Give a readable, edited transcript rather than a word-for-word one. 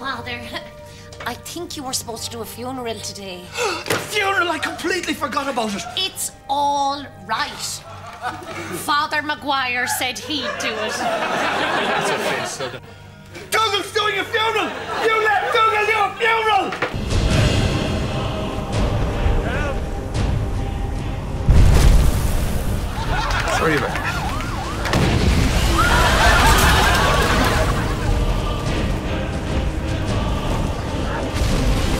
Father, I think you were supposed to do a funeral today. The funeral? I completely forgot about it. It's all right. Father Maguire said he'd do it. Dougal's doing a funeral! You let Dougal!